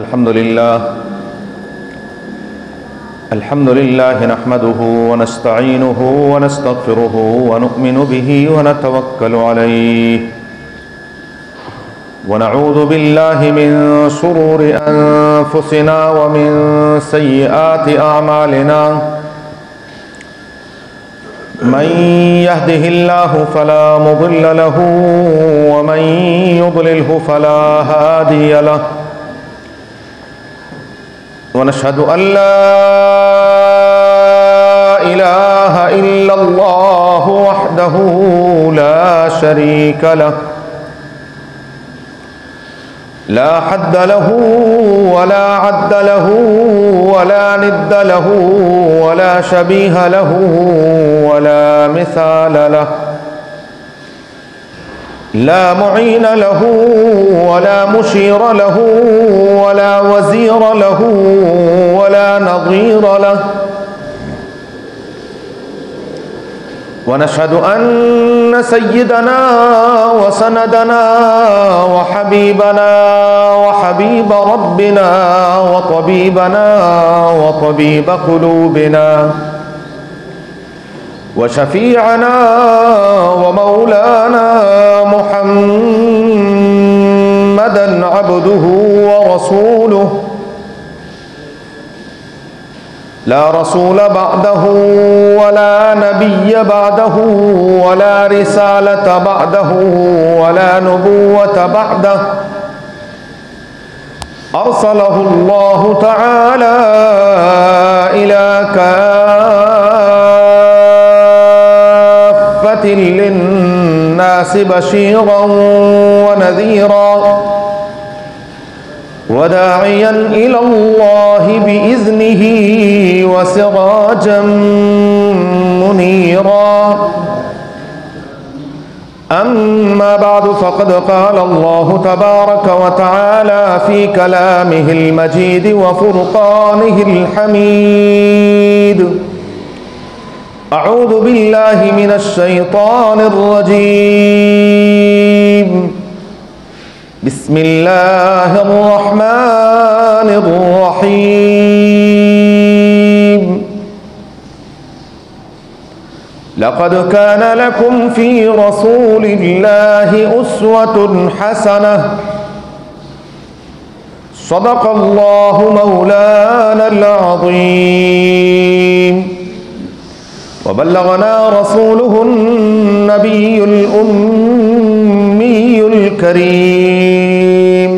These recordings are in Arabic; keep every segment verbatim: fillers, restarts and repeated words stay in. الحمد لله الحمد لله نحمده ونستعينه ونستغفره ونؤمن به ونتوكل عليه ونعوذ بالله من شرور أنفسنا ومن سيئات أعمالنا من يهده الله فلا مضل له ومن يضلله فلا هادي له ونشهد أن لا إله إلا الله وحده لا شريك له لا حد له ولا عد له ولا ند له ولا شبيه له ولا مثال له لا معين له ولا مشير له ولا وزير له ولا نظير له ونشهد أن سيدنا وسندنا وحبيبنا وحبيب ربنا وطبيبنا وطبيب قلوبنا وشفيعنا ومولانا محمدًا عبده ورسوله لا رسول بعده ولا نبي بعده ولا رسالة بعده ولا نبوة بعده أرسله الله تعالى إلى كافة للناس بشيرا ونذيرا وداعيا إلى الله بإذنه وسراجا منيرا أما بعد فقد قال الله تبارك وتعالى في كلامه المجيد وفرقانه الحميد أعوذ بالله من الشيطان الرجيم بسم الله الرحمن الرحيم لقد كان لكم في رسول الله أسوة حسنة صدق الله مولانا العظيم وبلغنا رسوله النبي الأمي الكريم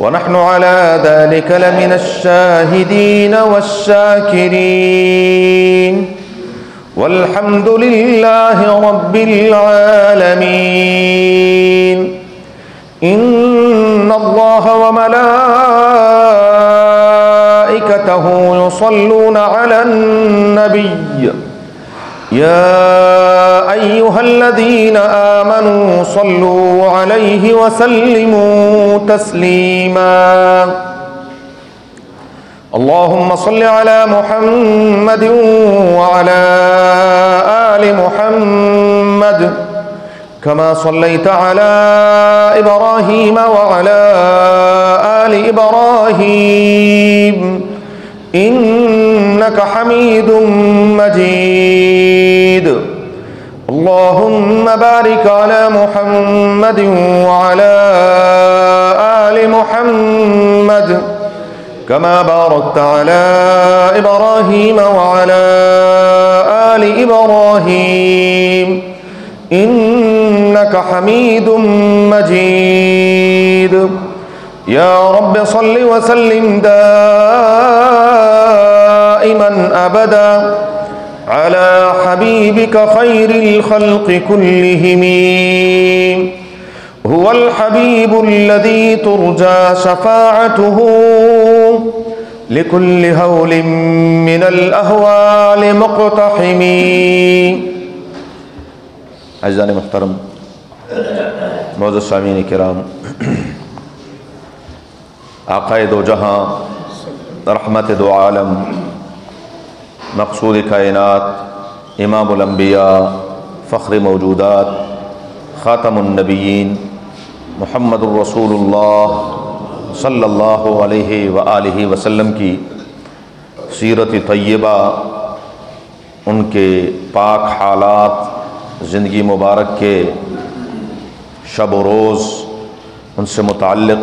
ونحن على ذلك لمن الشاهدين والشاكرين والحمد لله رب العالمين إن الله وملائكته يصلون على النبي يا أيها الذين آمنوا صلوا عليه وسلموا تسليما اللهم صل على محمد وعلى آل محمد كما صليت على إبراهيم وعلى آل إبراهيم إنك حميد مجيد اللهم بارك على محمد وعلى آل محمد كما باركت على إبراهيم وعلى آل إبراهيم إنك حميد مجيد يا رب صل وسلم دائما أبدا على حبيبك خير الخلق كلهم هو الحبيب الذي ترجى شفاعته لكل هول من الأهوال مقتحم عزيزاني محترم معزز سامعين الكرام آقا دو جہاں رحمت دو عالم مقصود کائنات امام الانبیاء فخر موجودات خاتم النبیین محمد الرسول اللہ صلی اللہ علیہ وآلہ وسلم کی سیرت طیبہ، ان کے پاک حالات، زندگی مبارک کے شب و روز، ان سے متعلق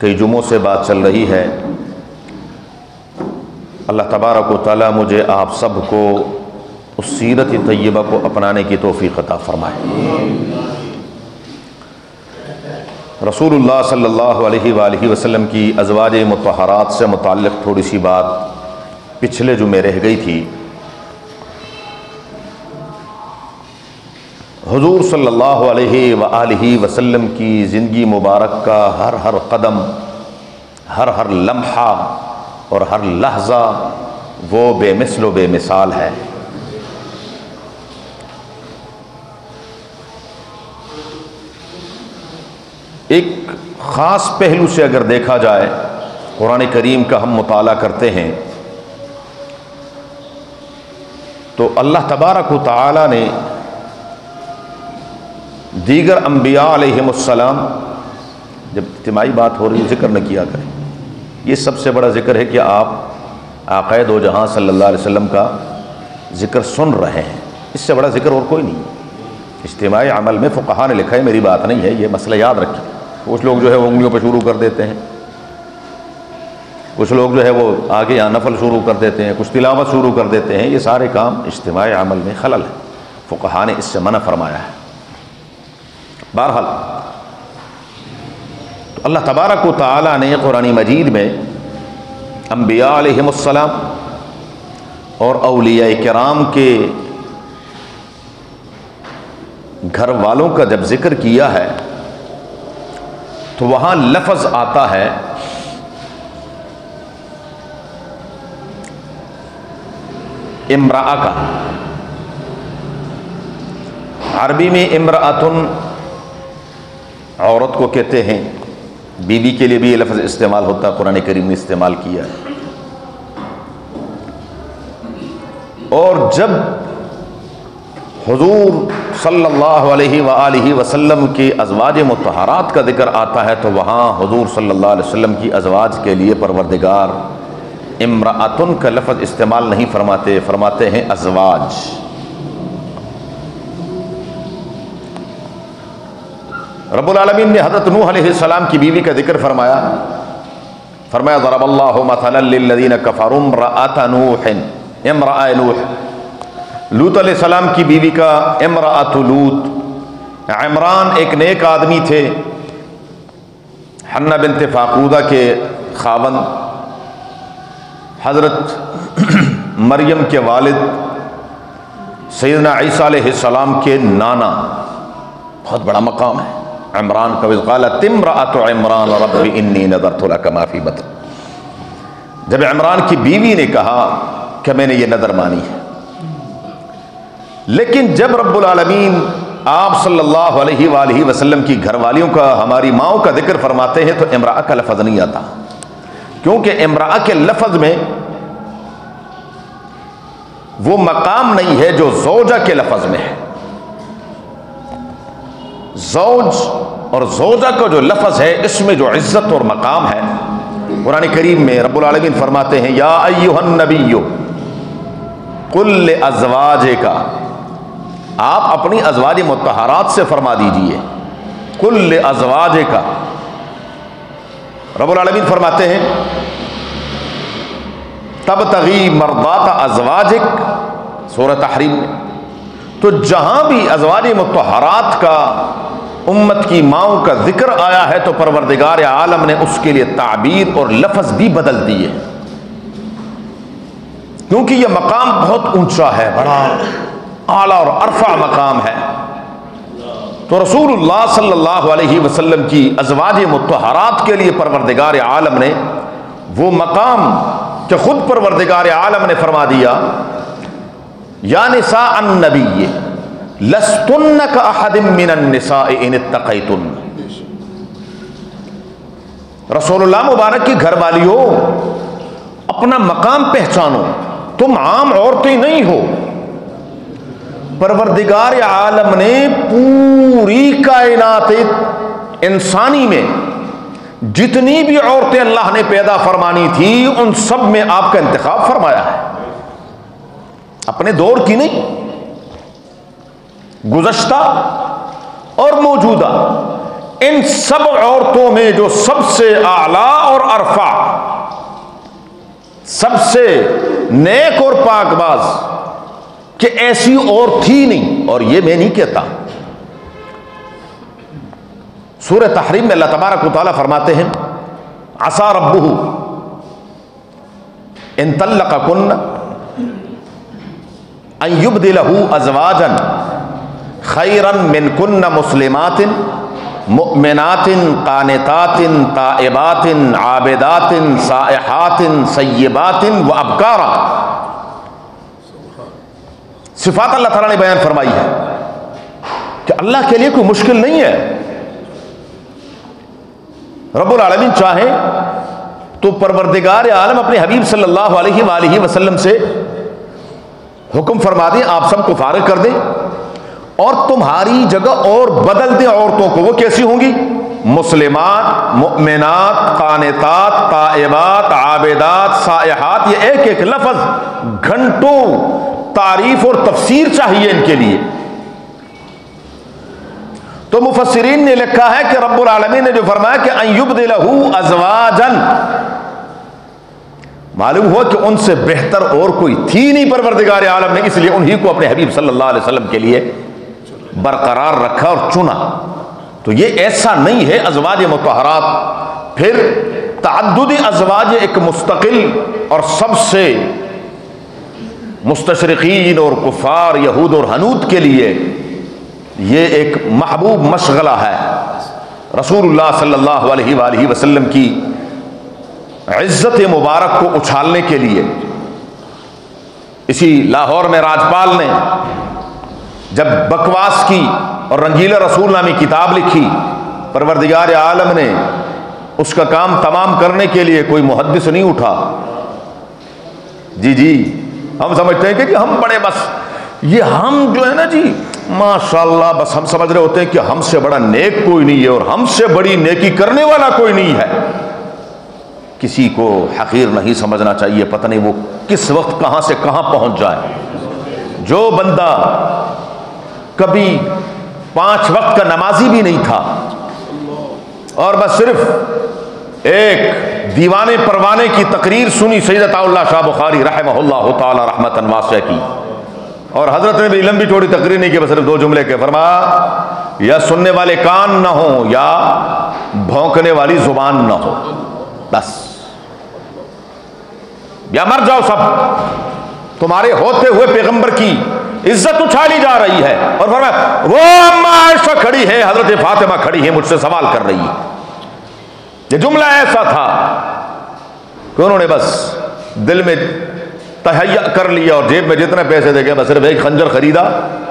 کئی جمعوں سے بات چل رہی ہے۔ اللہ تبارک و تعالی مجھے آپ سب کو اس سیرت طیبہ کو اپنانے کی توفیق عطا فرمائے۔ رسول اللہ صلی اللہ علیہ وآلہ وسلم کی ازواج مطہرات سے متعلق تھوڑی سی بات پچھلے جمعے رہ گئی تھی۔ حضور صلی اللہ علیہ وآلہ وسلم کی زندگی مبارک کا ہر ہر قدم، ہر ہر لمحہ اور ہر لحظہ وہ بے مثل و بے مثال ہے۔ ایک خاص پہلو سے اگر دیکھا جائے، قرآن کریم کا ہم مطالعہ کرتے ہیں تو اللہ تبارک و تعالی نے دیگر انبیاء علیہم السلام، جب اجتماعی بات ہو رہی ہے ذکر نہ کیا کریں، یہ سب سے بڑا ذکر ہے کہ آپ آقائے دو جہاں صلی اللہ علیہ وسلم کا ذکر سن رہے ہیں، اس سے بڑا ذکر اور کوئی نہیں۔ اجتماعی عمل میں فقہاء نے لکھا ہے، میری بات نہیں ہے، یہ مسئلہ یاد رکھیں۔ کچھ لوگ جو ہے وہ انگلیوں پہ شروع کر دیتے ہیں، کچھ لوگ جو ہے وہ آگے یا نفل شروع کر دیتے ہیں، کچھ تلاوت شروع کر دیتے ہیں، یہ سارے کام اجتماعی عمل میں خلل ہے، فقہاء نے اس سے منع فرمایا ہے۔ بہرحال اللہ تبارک و تعالی نے قرآن مجید میں انبیاء علیہم السلام اور اولیاء کرام کے گھر والوں کا جب ذکر کیا ہے تو وہاں لفظ آتا ہے امرأہ کا۔ عربی میں امرأتن عورت کو کہتے ہیں، بیوی کے لیے بھی یہ لفظ استعمال ہوتا ہے، قرآن کریم نے استعمال کیا ہے۔ اور جب حضور صلی اللہ علیہ وآلہ وسلم کی ازواج مطہرات کا ذکر آتا ہے تو وہاں حضور صلی اللہ علیہ وسلم کی ازواج کے لیے پروردگار امرأتن کا لفظ استعمال نہیں فرماتے، فرماتے ہیں ازواج۔ رب العالمین نے حضرت نوح علیہ السلام کی بیوی کا ذکر فرمایا، فرمایا ضرب اللہ مثلا للذین کفروا امرأۃ نوح امرأۃ نوح، لوط علیہ السلام کی بیوی کا امرأۃ لوط۔ عمران ایک نیک آدمی تھے، حنہ بنت فاقودہ کے خاوند، حضرت مریم کے والد، سیدنا عیسیٰ علیہ السلام کے نانا، بہت بڑا مقام ہے عمران کا۔ وَإِذْ قَالَتِ امْرَأَتُ عِمْرَانَ رَبِّ إِنِّي نَذَرْتُ لَكَ مَا فِي بَطْنِي، جب عمران کی بیوی نے کہا کہ میں نے یہ نظر مانی ہے۔ لیکن جب رب العالمین آپ صلی اللہ علیہ وآلہ وسلم کی گھر والیوں کا، ہماری ماؤں کا ذکر فرماتے ہیں تو امرأہ کا لفظ نہیں آتا، کیونکہ امرأہ کے لفظ میں وہ مقام نہیں ہے جو زوجہ کے لفظ میں ہے۔ زوج اور زوجہ کا جو لفظ ہے اس میں جو عزت اور مقام ہے، قرآن کریم میں رب العالمین فرماتے ہیں یا ایہا النبی قل لازواجک، آپ اپنی ازواج مطہرات سے فرما دیجئے، قل لازواجک، رب العالمین فرماتے ہیں تبتغی مرضات ازواجک، سورۃ تحریم میں۔ تو جہاں بھی ازواج مطہرات کا، امت کی ماؤں کا ذکر آیا ہے تو پروردگار عالم نے اس کے لیے تعبیر اور لفظ بھی بدل دیے، کیونکہ یہ مقام بہت اونچا ہے، بڑا اعلیٰ اور ارفع مقام ہے۔ تو رسول اللہ صلی اللہ علیہ وسلم کی ازواج مطہرات کے لیے پروردگار عالم نے وہ مقام کہ خود پروردگار عالم نے فرما دیا یا نساء النبی لستن کأحد من النساء ان اتقیتن، رسول اللہ مبارک کی گھر والیوں اپنا مقام پہچانو، تم عام عورتیں نہیں ہو۔ پروردگار عالم نے پوری کائنات انسانی میں جتنی بھی عورتیں اللہ نے پیدا فرمانی تھی ان سب میں آپ کا انتخاب فرمایا ہے، اپنے دور کی نہیں، گزشتہ اور موجودہ، ان سب عورتوں میں جو سب سے اعلیٰ اور ارفع، سب سے نیک اور پاک باز، کہ ایسی اور تھی نہیں. اور یہ میں نہیں کہتا، سورہ تحریم میں اللہ تبارک و تعالیٰ فرماتے ہیں عَسَى رَبُّهُ اِن طَلَّقَكُنَّ اَن يُبْدِلَهُ أَزْوَاجًا خَيْرًا مِنْكُنَّ مُسْلِمَاتٍ مُؤْمِنَاتٍ قَانِتَاتٍ تَائِبَاتٍ عَابِدَاتٍ سَائِحَاتٍ سَيِّبَاتٍ وَأَبْكَارًا. صفات اللہ تعالیٰ نے بیان فرمائی ہے کہ اللہ کے لئے کوئی مشکل نہیں ہے. رب العالمین چاہے تو پروردگار عالم اپنے حبیب صلی اللہ علیہ وآلہ وسلم سے حکم فرما دیں آپ سب کو فارغ کر دیں اور تمہاری جگہ اور بدل دیں عورتوں کو. وہ کیسی ہوں گی؟ مسلمات، مؤمنات، قانتات، تائبات، عابدات، سائحات. یہ ایک ایک لفظ گھنٹوں تعریف اور تفسیر چاہیے ان کے لیے. تو مفسرین نے لکھا ہے کہ رب العالمین نے جو فرمایا کہ اَن يُبْدِلَهُ أَزْوَاجًا، معلوم ہوا کہ ان سے بہتر اور کوئی تھی نہیں پروردگار عالم نے، اس لیے انہی کو اپنے حبیب صلی اللہ علیہ وسلم کے لیے برقرار رکھا اور چنا. تو یہ ایسا نہیں ہے ازواج مطہرات. پھر تعدد ازواج ایک مستقل اور سب سے مستشرقین اور کفار یہود اور حنود کے لیے یہ ایک محبوب مشغلہ ہے. رسول اللہ صلی اللہ علیہ وآلہ وسلم کی عزت مبارک کو اچھالنے کے لیے اسی لاہور میں راجپال نے جب بکواس کی اور رنگیل رسول نامی کتاب لکھی، پروردگار عالم نے اس کا کام تمام کرنے کے لیے کوئی محدث نہیں اٹھا. جی جی ہم سمجھتے ہیں کہ ہم بڑے، بس یہ ہم جو ہے نا جی ماشاءاللہ، بس ہم سمجھ رہے ہوتے ہیں کہ ہم سے بڑا نیک کوئی نہیں ہے اور ہم سے بڑی نیکی کرنے والا کوئی نہیں ہے. کسی کو حقیر نہیں سمجھنا چاہیے، پتہ نہیں وہ کس وقت کہاں سے کہاں پہنچ جائے. جو بندہ کبھی پانچ وقت کا نمازی بھی نہیں تھا اور بس صرف ایک دیوانے پروانے کی تقریر سنی سید عطا اللہ شاہ بخاری رحمہ اللہ تعالی رحمتاً واسعہ کی، اور حضرت نے بھی لمبی چوڑی تقریر نہیں کی، بس صرف دو جملے کے فرمایا یا سننے والے کان نہ ہوں یا بھونکنے والی زبان نہ ہو، بس یا مر جاؤ سب. تمہارے ہوتے ہوئے پیغمبر کی عزت اچھالی جا رہی ہے. اور فرمایا وہ اما عائشہ کھڑی ہے، حضرت فاطمہ کھڑی ہے، مجھ سے سوال کر رہی ہے. یہ جملہ ایسا تھا کہ انہوں نے بس دل میں تہیئ کر لیا اور جیب میں جتنے پیسے دے گئے بس صرف ایک خنجر خریدا.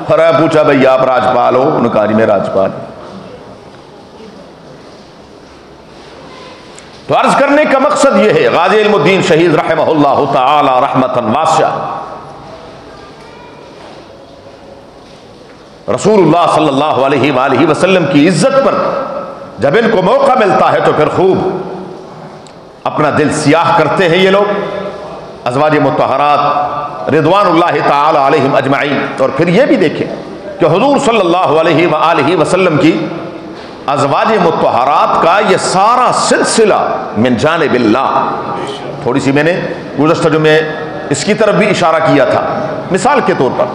اور میں پوچھا بھئی آپ راجپال ہو؟ انہوں نے کہا جی میں راجپال. تو عرض کرنے کا مقصد یہ ہے غازی علم الدین شہید رحمہ اللہ تعالی رحمتاً واسعہ، رسول اللہ صلی اللہ علیہ وآلہ وسلم کی عزت پر جب ان کو موقع ملتا ہے تو پھر خوب اپنا دل سیاہ کرتے ہیں یہ لوگ ازواج مطہرات رضوان اللہ تعالی علیہم اجمعین. اور پھر یہ بھی دیکھیں کہ حضور صلی اللہ علیہ وآلہ وسلم کی ازواج مطہرات کا یہ سارا سلسلہ من جانب اللہ، تھوڑی سی میں نے گزشتہ جمعے اس کی طرف بھی اشارہ کیا تھا. مثال کے طور پر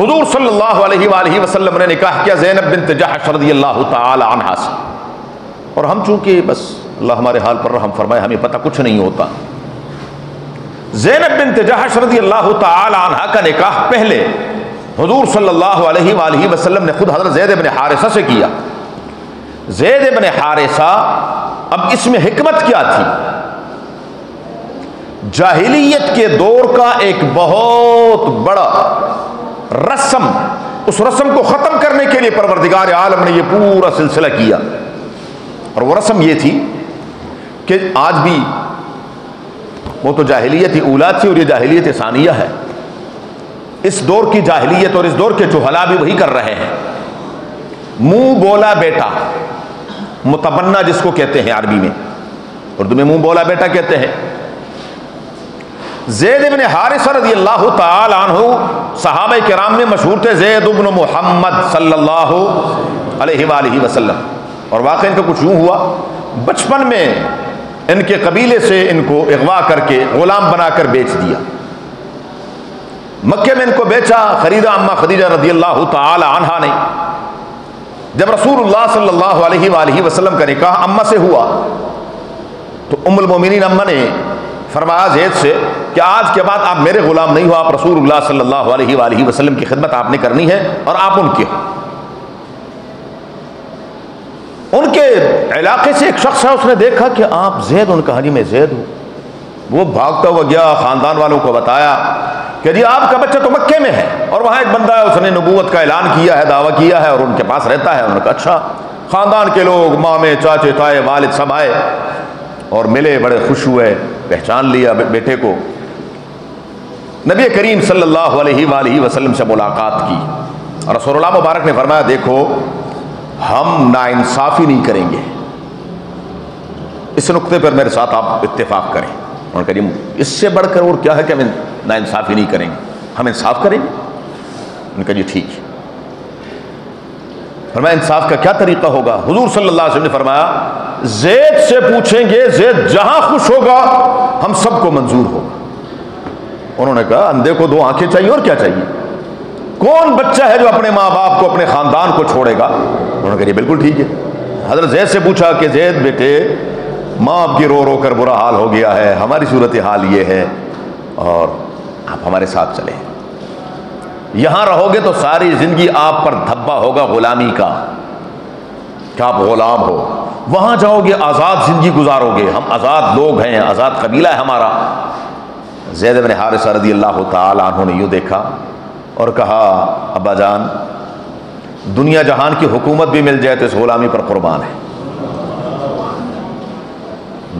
حضور صلی اللہ علیہ وآلہ وسلم نے نکاح کیا زینب بنت جحش رضی اللہ تعالی عنہا سے، اور ہم چونکہ بس اللہ ہمارے حال پر رحم فرمائے ہمیں پتہ کچھ نہیں ہوتا. زینب بنت جحش رضی اللہ تعالی عنہ کا نکاح پہلے حضور صلی اللہ علیہ وآلہ وسلم نے خود حضرت زید بن حارثہ سے کیا. زید بن حارثہ، اب اس میں حکمت کیا تھی؟ جاہلیت کے دور کا ایک بہت بڑا رسم، اس رسم کو ختم کرنے کے لیے پروردگار عالم نے یہ پورا سلسلہ کیا. اور وہ رسم یہ تھی کہ آج بھی وہ تو جاہلیت اولیٰ تھی اور یہ جاہلیت ثانیہ ہے. اس دور کی جاہلیت اور اس دور کے جہلاء بھی وہی کر رہے ہیں. منہ بولا بیٹا، मुतमन्ना जिसको कहते हैं अरबी में, उर्दू में मुंह बोला बेटा कहते हैं। ज़ैद इब्न हारिसा रज़ियल्लाहु ताला अन्हु सहाबा किराम में मशहूर थे, ज़ैद इब्न मोहम्मद सल्लल्लाहु अलैहि वसल्लम। और वाकई इनका कुछ यूँ हुआ, बचपन में इनके कबीले से इनको अगवा करके ग़ुलाम बनाकर बेच दिया। मक्के में इनको बेचा खरीदा अम्मा खदीजा रज़ियल्लाहु ताला अन्हा ने। जब रसूलुल्लाह सल्लल्लाहु अलैहि वसल्लम का निकाह अम्मा से हुआ तो उम्मुल मोमिनीन अम्मा ने फरमाया ज़ैद से कि आज के बाद आप मेरे ग़ुलाम नहीं हो, आप रसूलुल्लाह सल्लल्लाहु अलैहि वसल्लम की खिदमत आपने करनी है और आप उनके उनके इलाके से एक शख्स है, उसने देखा कि आप ज़ैद, उनका हाँ जी मैं ज़ैद हूँ। वो भागता हुआ गया, ख़ानदान वालों को बताया कि जी आपका बच्चा तो मक्के में है और वहाँ एक बंदा है उसने नबूवत का ऐलान किया है, दावा किया है और उनके पास रहता है। उन्होंने कहा अच्छा। ख़ानदान के लोग, मामे, चाचे, ताए, वालिद सब आए और मिले, बड़े खुश हुए, पहचान लिया बे, बेटे को। नबी करीम सल्लल्लाहु अलैहि वसल्लम से मुलाकात की। रसूलुल्लाह मुबारक ने फरमाया देखो हम नाइंसाफ़ी नहीं करेंगे, इस नुक्ते पर मेरे साथ आप इत्तेफाक करें। उन्होंने कहा जी इससे बढ़कर और क्या है कि हम नाइंसाफ़ी नहीं करेंगे, हम इंसाफ करेंगे। उन्होंने कहा जी ठीक है। फरमाया इंसाफ का क्या तरीका होगा? हुजूर सल्लल्लाहु अलैहि वसल्लम ने फरमाया ज़ैद से पूछेंगे, ज़ैद जहां खुश होगा हम सबको मंजूर होगा। उन्होंने कहा अंधे को दो आंखें चाहिए और क्या चाहिए, कौन बच्चा है जो अपने माँ बाप को, अपने खानदान को छोड़ेगा? उन्होंने कहा बिल्कुल ठीक है। हजरत ज़ैद से पूछा कि ज़ैद बेटे माँ बाप की रो रो कर बुरा हाल हो गया है, हमारी सूरत हाल ये है और आप हमारे साथ चले, यहाँ रहोगे तो सारी जिंदगी आप पर धब्बा होगा गुलामी का, क्या आप गुलाम हो, वहाँ जाओगे आज़ाद जिंदगी गुजारोगे, हम आज़ाद लोग हैं, आज़ाद कबीला है हमारा। ज़ैद इब्न हारिसा रज़ियल्लाहु ताला अन्हु ने यूँ देखा और कहा अब्बा जान दुनिया जहान की हुकूमत भी मिल जाए तो इस गुलामी पर कुर्बान है,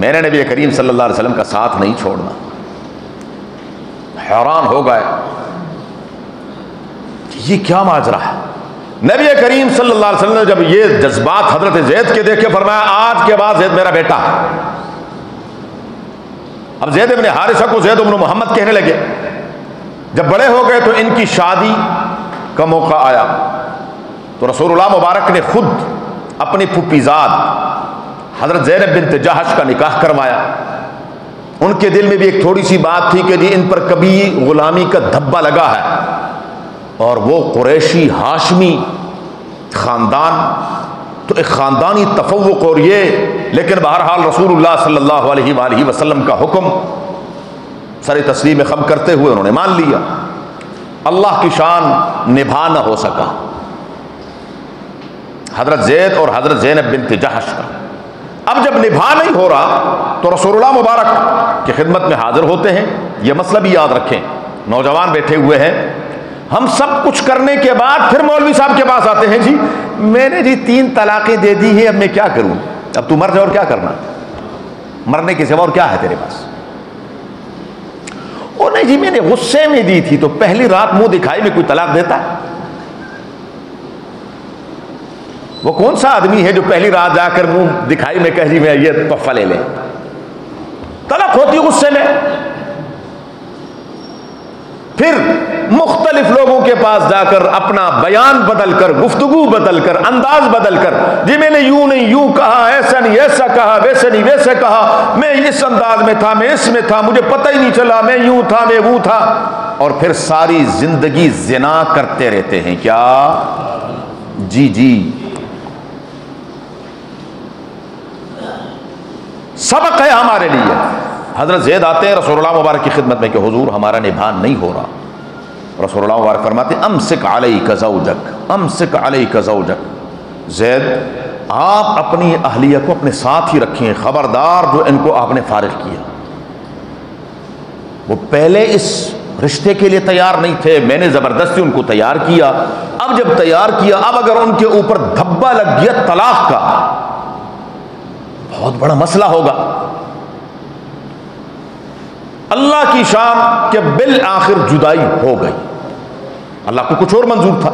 मैंने नबी करीम सल्लल्लाहु अलैहि वसल्लम का साथ नहीं छोड़ना। हैरान हो गए ये क्या माजरा है। नबी करीम सल्लल्लाहु अलैहि वसल्लम ने जब ये जज्बात हजरत ज़ैद के देखे फरमाया आज के बाद ज़ैद मेरा बेटा है। अब ज़ैद इब्न हारिसा को ज़ैद इब्न मोहम्मद कहने लगे। जब बड़े हो गए तो इनकी शादी का मौका आया तो रसूलुल्लाह मुबारक ने खुद अपनी फुफीजाद हजरत ज़ैनब बिन्त जहश का निकाह करवाया। उनके दिल में भी एक थोड़ी सी बात थी कि जी इन पर कभी गुलामी का धब्बा लगा है और वो कुरैशी हाशमी ख़ानदान, तो एक ख़ानदानी तफव्वुक़ और ये, लेकिन बहरहाल रसूलुल्लाह सल्लल्लाहु अलैहि वसल्लम का हुक्म सारे तस्लीम खम करते हुए उन्होंने मान लिया। अल्लाह की शान निभा न हो सका हजरत ज़ैद और हजरत ज़ैनब बिन्त जहश का। अब जब निभा नहीं हो रहा तो रसूलुल्लाह मुबारक की खिदमत में हाजिर होते हैं। यह मसला भी याद रखें, नौजवान बैठे हुए हैं, हम सब कुछ करने के बाद फिर मौलवी साहब के पास आते हैं जी मैंने जी तीन तलाक़ें दे दी है, अब मैं क्या करूँ? अब तू मर जाओ और क्या करना, मरने के सिवा और क्या है तेरे पास? ओ नहीं जी मैंने गुस्से में दी थी, तो पहली रात मुंह दिखाई में कोई तलाक देता है? वो कौन सा आदमी है जो पहली रात जाकर मुंह दिखाई में कह जी मैं ये तोहफा ले लें? तलाक होती गुस्से में। फिर मुख्तलिफ लोगों के पास जाकर अपना बयान बदल कर, गुफ्तगू बदल कर, अंदाज बदल कर, जी मैंने यूं नहीं यूं कहा, ऐसा नहीं ऐसा कहा, वैसे नहीं वैसे कहा, मैं इस अंदाज में था, मैं इसमें था, मुझे पता ही नहीं चला, मैं यूं था, मैं वो था। और फिर सारी जिंदगी जिना करते रहते हैं। क्या जी जी सबक है हमारे लिए। हजरत ज़ैद आते हैं रसूलुल्लाह मुबारक की खिदमत में कि हुजूर हमारा निभान नहीं हो रहा। रसूलुल्लाह मुबारक फरमाते अमसिक अलैका ज़ौजक, अमसिक अलैका ज़ौजक, ज़ैद आप अपनी अहलिया को अपने साथ ही रखें, खबरदार जो इनको आपने फारिग किया। वो पहले इस रिश्ते के लिए तैयार नहीं थे, मैंने ज़बरदस्ती उनको तैयार किया, अब जब तैयार किया अब अगर उनके ऊपर धब्बा लग गया तलाक का बहुत बड़ा मसला होगा। अल्लाह की शान के बिल आखिर जुदाई हो गई, अल्लाह को कुछ और मंजूर था।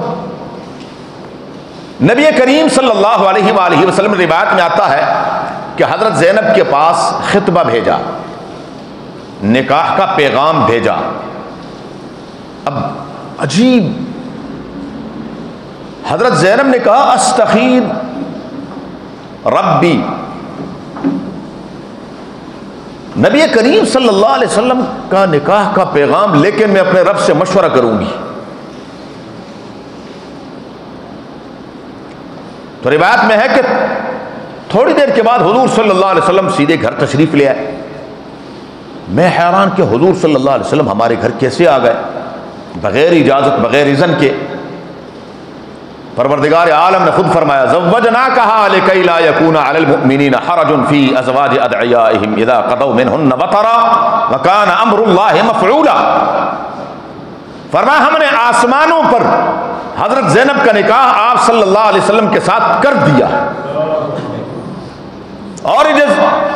नबी करीम सल्लल्लाहु अलैहि वसल्लम रिवायत में आता है कि हज़रत ज़ैनब के पास खितबा भेजा, निकाह का पैगाम भेजा। अब अजीब, हज़रत ज़ैनब ने कहा अस्तखीर रब्बी। नबी करीम सल्लल्लाहु अलैहि वसल्लम का निकाह का पैगाम, लेकिन मैं अपने रब से मशवरा करूँगी। तो रिवायत में है कि थोड़ी देर के बाद हुजूर सल्लल्लाहु अलैहि वसल्लम सीधे घर तशरीफ़ ले आए। मैं हैरान कि हुजूर सल्लल्लाहु अलैहि वसल्लम हमारे घर कैसे आ गए, बग़ैर इजाज़त बग़ैर इज़्न के। परवरदिगार आलम ने खुद फरमाया ज़व्वजना कहा लिकई ला यकूना अलल मुमिनीन हरजुन फ़ी अज़वाज अदइयाइहिम इज़ा क़दऊ मिनहुन्न वतरा व कान अम्रुल्लाहि मफ़ऊला। फरमा हमने आसमानों पर हजरत ज़ैनब का निकाह आप सल्लल्लाहु अलैहि वसल्लम के साथ कर दिया, और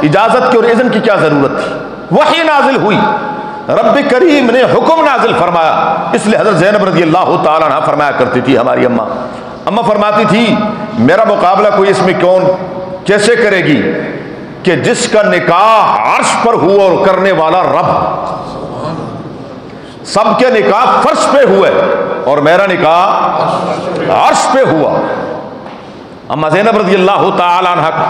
इजाजत की और इज़्न की क्या जरूरत थी। वही नाजिल हुई, रब करीम ने हुक्म नाजिल फरमाया। इसलिए हजरत ज़ैनब रज़ियल्लाहु ताला अन्हा फरमाया करती थी, हमारी अम्मा अम्मा फरमाती थी मेरा मुकाबला कोई इसमें कौन कैसे करेगी कि जिसका निकाह अर्श पर हुआ और करने वाला रब। सबके निकाह फर्श पे हुए और मेरा निकाह अर्श पे हुआ। अम्मा ज़ैनब रज़ियल्लाहु ताला अन्हा का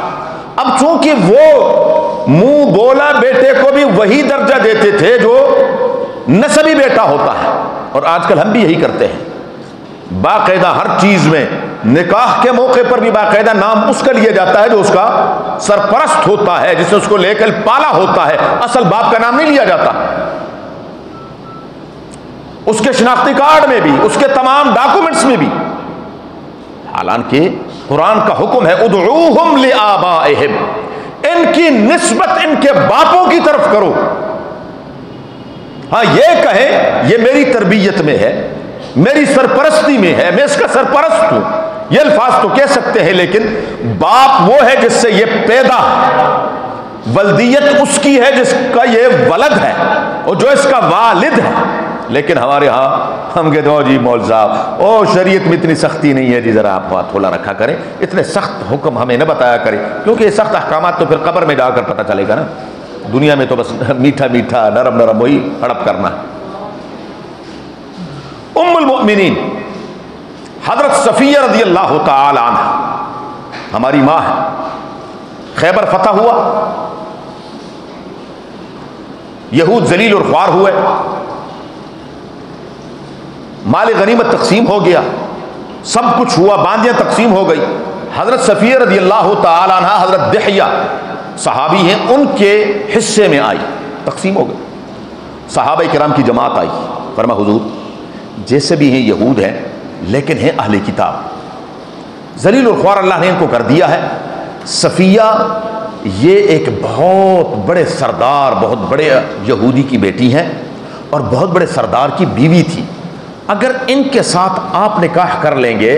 अब चूंकि वो मुंह बोला बेटे को भी वही दर्जा देते थे जो नसबी बेटा होता है, और आजकल हम भी यही करते हैं। बाकायदा हर चीज में निकाह के मौके पर भी बाकायदा नाम उसका लिया जाता है जो उसका सरपरस्त होता है, जिसने उसको लेकर पाला होता है। असल बाप का नाम नहीं लिया जाता, उसके शनाख्ती कार्ड में भी, उसके तमाम डॉक्यूमेंट्स में भी। हालांकि कुरान का हुक्म है उदऊहुम लिआबाइहिम, इनकी निस्बत इनके बापों की तरफ करो। हाँ, ये कहें ये मेरी तरबियत में है, मेरी सरपरस्ती में है, मैं इसका सरपरस्त हूं, ये अल्फाज तो कह सकते हैं। लेकिन बाप वो है जिससे ये पैदा है, वल्दियत उसकी है जिसका ये वलद है और जो इसका वालिद है। लेकिन हमारे यहाँ हम कहते हो जी मौलवी साहब ओ शरीयत में इतनी सख्ती नहीं है जी, ज़रा आप बात थोड़ा रखा करें, इतने सख्त हुक्म हमें न बताया करें, क्योंकि ये सख्त अहकाम तो फिर कब्र में जाकर पता चलेगा ना। दुनिया में तो बस मीठा मीठा नरम नरम वही हड़प करना। उम्मुल मोमिनीन हज़रत सफ़िया रज़ियल्लाहु ताला अन्हा हमारी माँ है। खैबर फतह हुआ, यहूद जलील और ख्वार हुए, माल गनीमत तकसीम हो गया, सब कुछ हुआ, बांदियाँ तकसीम हो गई। हज़रत सफ़िया रज़ियल्लाहु ताला अन्हा हज़रत दिहया सहाबी हैं, उनके हिस्से में आई, तकसीम हो गई। सहाबा किराम की जमात आई, फरमा हुजूर जैसे भी हैं यहूद हैं लेकिन हैं अहले किताब, जलील और ख्वार अल्लाह ने इनको कर दिया है। सफ़िया ये एक बहुत बड़े सरदार, बहुत बड़े यहूदी की बेटी हैं और बहुत बड़े सरदार की बीवी थी। अगर इनके साथ आप निकाह कर लेंगे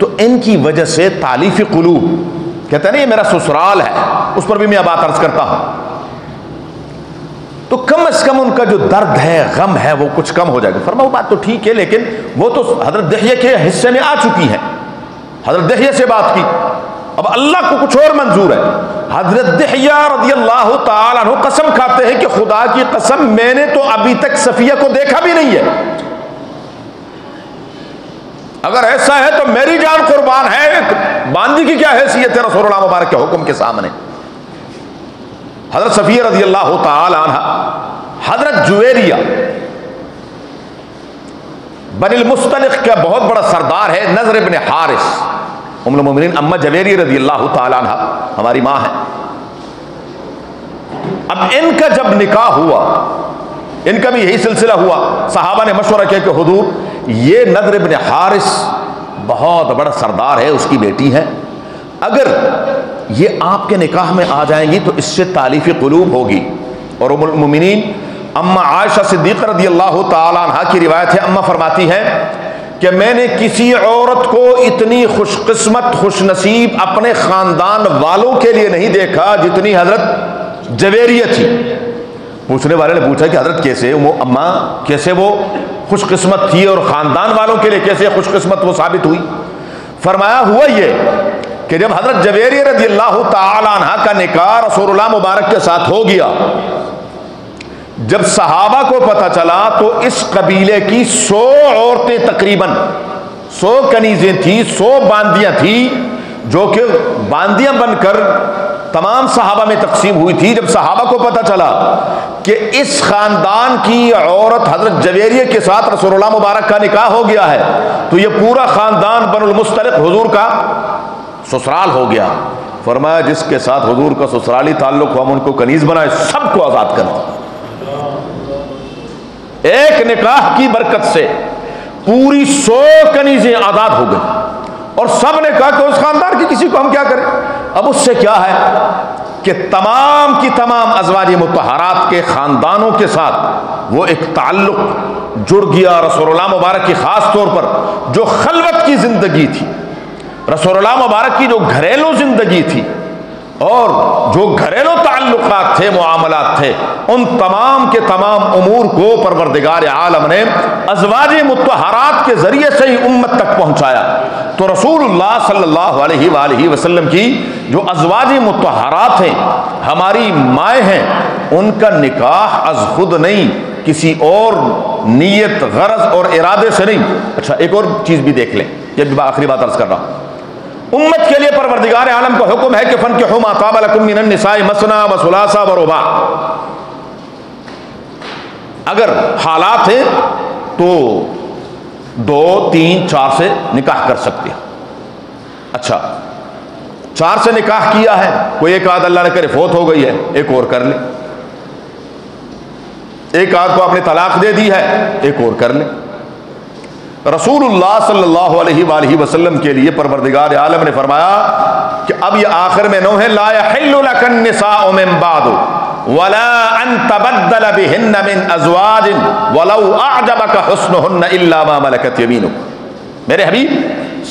तो इनकी वजह से तालीफ कुलूब, कहते हैं ना ये मेरा ससुराल है, उस पर भी मैं बात अर्ज करता हूं, तो कम अज कम उनका जो दर्द है, गम है, वो कुछ कम हो जाएगा। फरमा वो बात तो ठीक है, लेकिन वो तो हजरत दहिया के हिस्से में आ चुकी है, हजरत दहिया से बात की, अब अल्लाह को कुछ और मंजूर है। हजरत दहिया रज़ियल्लाहु ताला अन्हा कसम खाते हैं कि खुदा की कसम मैंने तो अभी तक सफ़िया को देखा भी नहीं है, अगर ऐसा है तो मेरी जान कुर्बान है, बांदी की क्या हैसियत है रसूलुल्लाह मुबारक के हुक्म के सामने। हजरत सफ़िया रज़ियल्लाहु ताला अन्हा हजरत जुवेरिया बनिल मुस्तलिक़ का बहुत बड़ा सरदार है, नज़र इब्न हारिस। उम्मुल मोमिनीन अम्मा जवेरिया रज़ियल्लाहु ताला अन्हा हमारी माँ है। अब इनका जब निकाह हुआ, इनका भी यही सिलसिला हुआ, सहाबा ने मशवरा किया कि हुजूर ये नज़र इब्न हारिस बहुत बड़ा सरदार है, उसकी बेटी है, अगर ये आपके निकाह में आ जाएंगी तो इससे तालीफ कुलूब होगी। और उम्मुल मोमिनीन अम्मा आयशा सिद्दीक़ा रज़ियल्लाहु ताला अन्हा की रिवायत है, अम्मा फरमाती हैं कि मैंने किसी औरत को इतनी खुशकिस्मत खुशनसीब अपने ख़ानदान वालों के लिए नहीं देखा जितनी हज़रत जवेरिया थी। पूछने वाले ने पूछा कि हज़रत कैसे वो अम्मा, कैसे वो खुशकिस्मत थी और ख़ानदान वालों के लिए कैसे खुशकिस्मत वो साबित हुई। فرمایا ہوا یہ کہ جب حضرت جویری رضی اللہ تعالی عنہ کا نکاح رسول اللہ مبارک کے ساتھ ہو گیا، جب صحابہ کو پتہ چلا تو اس قبیلے کی سو عورتیں تقریباً سو کنیزیں تھیں، سو باندیاں تھیں، جو کہ باندیاں بن کر تمام صحابہ میں تقسیم ہوئی تھی۔ جب صحابہ کو پتہ چلا کہ اس خاندان کی عورت حضرت جویریہ کے ساتھ رسول اللہ مبارک کا نکاح ہو گیا ہے تو یہ پورا خاندان بن المستلق حضور کا سسرال ہو گیا۔ فرمایا جس کے ساتھ حضور کا سسرالی تعلق ہم ان کو کنیز بنائے، سب کو آزاد کرتے۔ ایک نکاح کی برکت سے پوری سو کنیزیں آزاد ہو گئیں اور سب نے کہا کہ اس خاندان کی کسی کو ہم کیا کریں۔ اب اس سے کیا ہے کہ تمام کی تمام ازواج مطہرات کے خاندانوں کے ساتھ وہ ایک تعلق جڑ گیا رسول اللہ مبارک کی، خاص طور پر جو خلوت کی زندگی تھی، رسول اللہ مبارک کی جو گھریلو زندگی تھی اور جو گھریلو تعلقات تھے، معاملات تھے، ان تمام کے تمام امور کو پروردگار عالم نے ازواج مطہرات کے ذریعے سے ہی امت تک پہنچایا۔ تو رسول اللہ صلی اللہ علیہ وآلہ وسلم کی جو ازواج مطہرات ہیں، ہماری مائیں ہیں، ان کا نکاح از خود نہیں، کسی اور نیت، غرض اور ارادے سے نہیں۔ اچھا ایک اور چیز بھی دیکھ لیں، یہ بھی آخری بات عرض کر رہا ہوں۔ امت کے لئے پروردگار عالم کا حکم ہے کہ فَانْكِحُوا مَا طَابَ لَكُمْ مِنَ النِّسَاءِ مَثْنَىٰ وَثُلَاثَ وَرُبَاعَ، اگر حالات ہیں تو دو تین چار سے نکاح کر سکتے ہیں۔ اچھا چار سے نکاح کیا ہے، کوئی ایک آدھ اللہ نے کرے فوت ہو گئی ہے، ایک اور کر لیں، ایک آدھ کو آپ نے طلاق دے دی ہے، ایک اور کر لیں۔ رسول اللہ صلی اللہ علیہ وآلہ وسلم کے لیے پروردگار عالم نے فرمایا کہ اب یہ آخر میں نو ہے، لَا يَحِلُّ لَكَ النِّسَاءُ مِن بَعْدُ وَلَا أَن تَبَدَّلَ بِهِنَّ مِنْ أَزْوَاجٍ وَلَوْ أَعْجَبَكَ حُسْنُهُنَّ إِلَّا مَا مَلَكَتْ يَمِينُكَ۔ میرے حبیب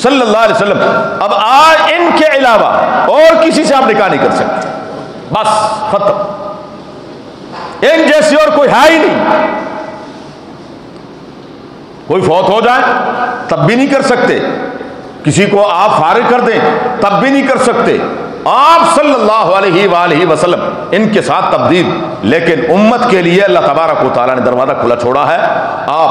صلی اللہ علیہ وسلم، اب آئے ان کے علاوہ اور کسی سے آپ نکاح نہیں کر سکتے، بس ختم، ان جیسی اور کوئی ہے ہی نہیں۔ کوئی فوت ہو جائے تب بھی نہیں کر سکتے، کسی کو آپ فارغ کر دیں تب بھی نہیں کر سکتے، آپ صلی اللہ علیہ وآلہ وسلم ان کے ساتھ تبدیل۔ لیکن امت کے لیے اللہ تبارک و تعالیٰ نے دروازہ کھلا چھوڑا ہے۔ آپ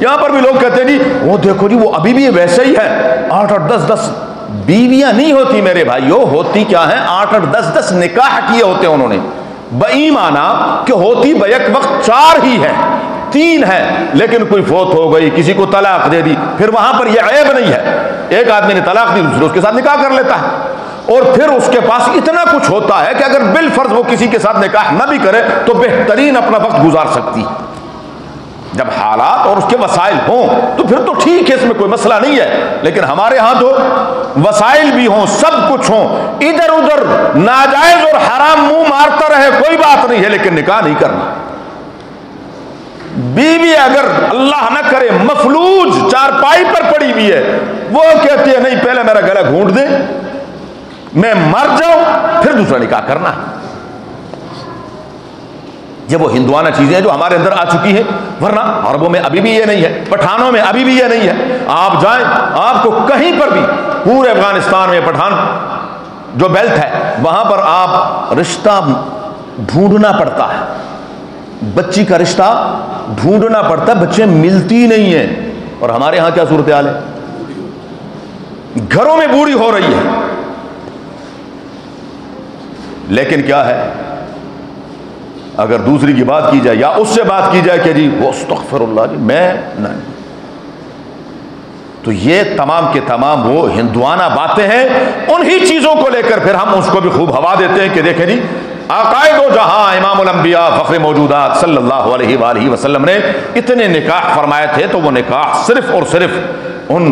یہاں پر بھی لوگ کہتے ہیں جی وہ دیکھو جی وہ ابھی بھی ویسے ہی ہے، آٹھ آٹھ دس دس بیویاں نہیں ہوتی میرے بھائیو، ہوتی کیا ہیں؟ آٹھ آٹھ دس دس نکاح کیے ہوتے ہیں انہوں نے، بئی معنی کہ ہوتی بیک وقت چار ہی ہیں، تین ہیں، لیکن کوئی فوت ہو گئی، کسی کو طلاق دے دی، پھر وہاں پر یہ عیب نہیں ہے، ایک آدمی نے طلاق دی دوسرے اس کے ساتھ نکاح کر لیتا ہے، اور پھر اس کے پاس اتنا کچھ ہوتا ہے کہ اگر بالفرض وہ کسی کے ساتھ نکاح نہ بھی کرے تو بہترین اپنا وقت گزار سکتی۔ جب حالات اور اس کے وسائل ہوں تو پھر تو ٹھیک ہے، اس میں کوئی مسئلہ نہیں ہے، لیکن ہمارے ہاں تو وسائل بھی ہوں، سب کچھ ہوں، ادھر ادھر ناجائز اور حرام منہ مارتا رہے، کوئی بات نہیں ہے، لیکن نکاح نہیں کرنا۔ بیوی اگر اللہ نہ کرے مفلوج چارپائی پر پڑی ہوئی ہے، وہ کہتی ہے نہیں پہلے میرا گلا گھونٹ دے میں مر جاؤں پھر دوسرا نکاح کرنا ہے۔ یہ وہ ہندوانہ چیزیں ہیں جو ہمارے اندر آ چکی ہیں، ورنہ عربوں میں ابھی بھی یہ نہیں ہے، پٹھانوں میں ابھی بھی یہ نہیں ہے۔ آپ جائیں، آپ کو کہیں پر بھی پورے افغانستان میں پٹھان جو بیلٹ ہے وہاں پر آپ رشتہ ڈھونڈنا پڑتا ہے، بچی کا رشتہ ڈھونڈنا پڑتا ہے، بچے ملتی نہیں ہیں۔ اور ہمارے ہاں کیا صورتحال ہے؟ گھروں میں بوڑھی ہو رہی ہے، लेकिन क्या है, अगर दूसरी की बात की जाए या उससे बात की जाए कि जी वो अस्तगफिरुल्लाह जी मैं नहीं, तो ये तमाम के तमाम वो हिंदुआना बातें हैं। उन्हीं चीज़ों को लेकर फिर हम उसको भी खूब हवा देते हैं कि देखें जी आकाए दो जहां इमामुल अंबिया फख्र मौजूदात सल्लल्लाहु अलैहि वसल्लम ने इतने निकाह फरमाए थे, तो वो निकाह सिर्फ और सिर्फ उन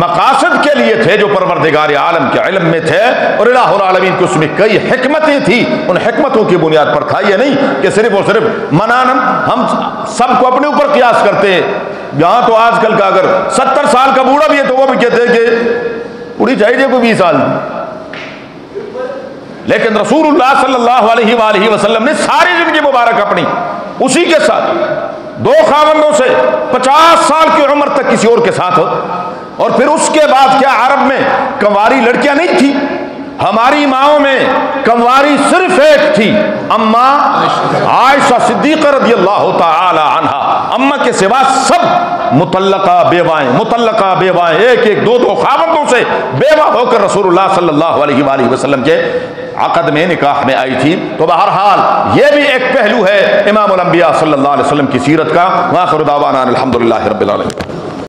मकासद के लिए थे जो परवरदिगार आलम के इल्म में थे और इलाहुल आलमीन की उसमें कई हिकमतें थी, उन हिकमतों की बुनियाद पर था। ये नहीं कि सिर्फ और सिर्फ मनानम, हम सबको अपने ऊपर कयास करते हैं। यहाँ तो आजकल का अगर सत्तर साल का बूढ़ा भी है तो वो भी कहते हैं कि पूरी चाहिए कोई बीस साल, लेकिन रसूलुल्लाह सल्लल्लाहु अलैहि वसल्लम ने सारी जिंदगी मुबारक अपनी उसी के साथ, दो खावंदों से पचास साल की उम्र तक किसी और के साथ हो, और फिर उसके बाद क्या अरब में कंवारी लड़कियां नहीं थी, हमारी माओं में कंवारी सिर्फ एक थी अम्मा आयशा सिद्दीक़ा रदियल्लाहु ताला अन्हा, अम्मा के सिवा सब मुतल्लका बेवाएं, मुतल्लका बेवाएं एक एक दो दो खावंदों से बेवा होकर रसूलुल्लाह सल्लल्लाहु अलैहि वसल्लम के अक़द में निकाह में आई थी। तो बहरहाल ये भी एक पहलू है इमामुल अंबिया सल्लल्लाहु अलैहि वसल्लम की सीरत का। वाखिरु दावाना अनिल हम्दुलिल्लाहि रब्बिल आलमीन।